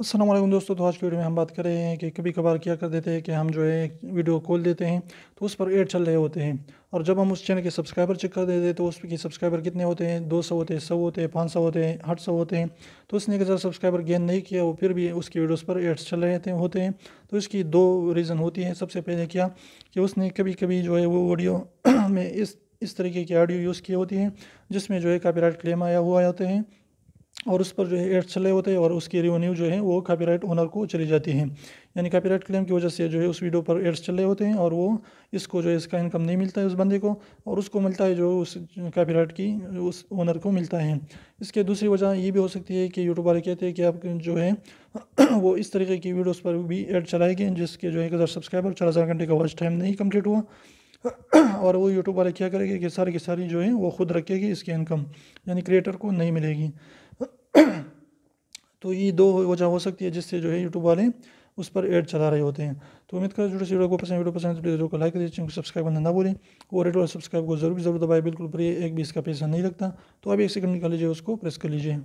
अस्सलाम वालेकुम दोस्तों, तो आज की वीडियो में हम बात कर रहे हैं कि कभी कभार क्या कर देते हैं कि हम जो है वीडियो खोल देते हैं तो उस पर ऐड चल रहे होते हैं, और जब हम उस चैनल के सब्सक्राइबर चेक कर देते हैं तो उसके सब्सक्राइबर कितने होते हैं, 200 होते हैं, 100 होते हैं, 500 होते हैं, 800 होते हैं। तो उसने एक हज़ार सब्सक्राइबर गेन नहीं किया वो फिर भी उसकी वीडियोस पर एड्स चल रहे होते हैं। तो इसकी दो रीज़न होती है। सबसे पहले क्या कि उसने कभी कभी जो है वो ऑडियो में इस तरीके की ऑडियो यूज़ की होती है जिसमें जो है कॉपीराइट क्लेम आया हुआ होते हैं और उस पर जो है एड्स चले होते हैं और उसकी रेवेन्यू जो है वो कॉपीराइट ओनर को चली जाती है। यानी कॉपीराइट क्लेम की वजह से जो है उस वीडियो पर एड्स चले होते हैं और वो इसको जो है इसका इनकम नहीं मिलता है उस बंदे को, और उसको मिलता है जो उस कॉपीराइट की उस ओनर को मिलता है। इसके दूसरी वजह ये भी हो सकती है कि यूट्यूब वाले कहते हैं कि आप जो है वो इस तरीके की वीडियोज़ पर भी एड चलाएगी जिसके जो है 1000 सब्सक्राइबर 4000 घंटे का वॉच टाइम नहीं कम्प्लीट हुआ, और वो यूट्यूब वाले क्या करेंगे कि सारी की सारी जो है वो खुद रखेगी इसकी इनकम, यानी क्रिएटर को नहीं मिलेगी। तो ये दो वजह हो सकती है जिससे जो है यूट्यूब वाले उस पर ऐड चला रहे होते हैं। तो उम्मीद करते हैं वीडियो पसंद प्लीज़ को लाइक करें, चैनल को सब्सक्राइब करना ना भूलें और रेड और सब्सक्राइब को ज़रूर दबाएं, बिल्कुल फ्री, 1 भी इसका पैसा नहीं लगता। तो आप 1 सेकंड निकाल लीजिए उसको प्रेस कर लीजिए।